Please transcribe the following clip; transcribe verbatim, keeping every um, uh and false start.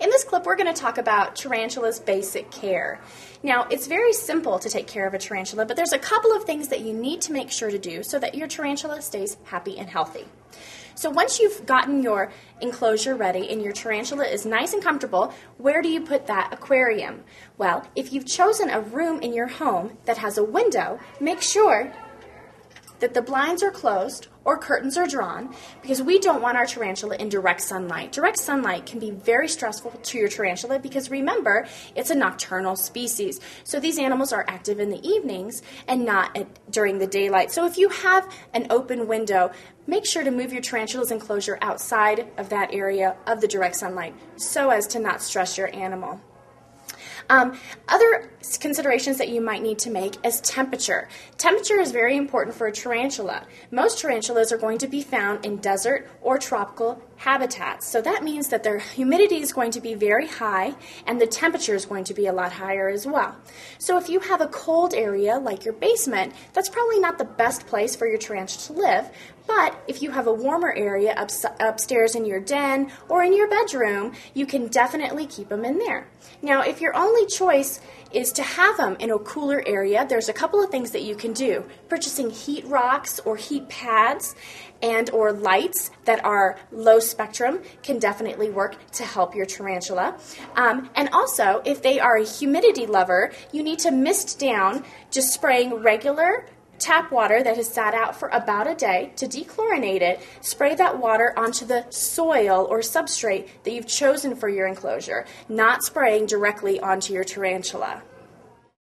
In this clip, we're going to talk about tarantulas' basic care. Now, it's very simple to take care of a tarantula, but there's a couple of things that you need to make sure to do so that your tarantula stays happy and healthy. So once you've gotten your enclosure ready and your tarantula is nice and comfortable, where do you put that aquarium? Well, if you've chosen a room in your home that has a window, make sure that the blinds are closed or curtains are drawn, because we don't want our tarantula in direct sunlight. Direct sunlight can be very stressful to your tarantula because, remember, it's a nocturnal species. So these animals are active in the evenings and not at, during the daylight. So if you have an open window, make sure to move your tarantula's enclosure outside of that area of the direct sunlight so as to not stress your animal. Um, other considerations that you might need to make is temperature. Temperature is very important for a tarantula. Most tarantulas are going to be found in desert or tropical habitats. So that means that their humidity is going to be very high and the temperature is going to be a lot higher as well. So if you have a cold area like your basement, that's probably not the best place for your tarantula to live. But if you have a warmer area up, upstairs in your den or in your bedroom, you can definitely keep them in there. Now, if your only choice is to have them in a cooler area, there's a couple of things that you can do. Purchasing heat rocks or heat pads and or lights that are low spectrum can definitely work to help your tarantula. Um, and also, if they are a humidity lover, you need to mist down, just spraying regular tap water that has sat out for about a day to dechlorinate it. Spray that water onto the soil or substrate that you've chosen for your enclosure, not spraying directly onto your tarantula.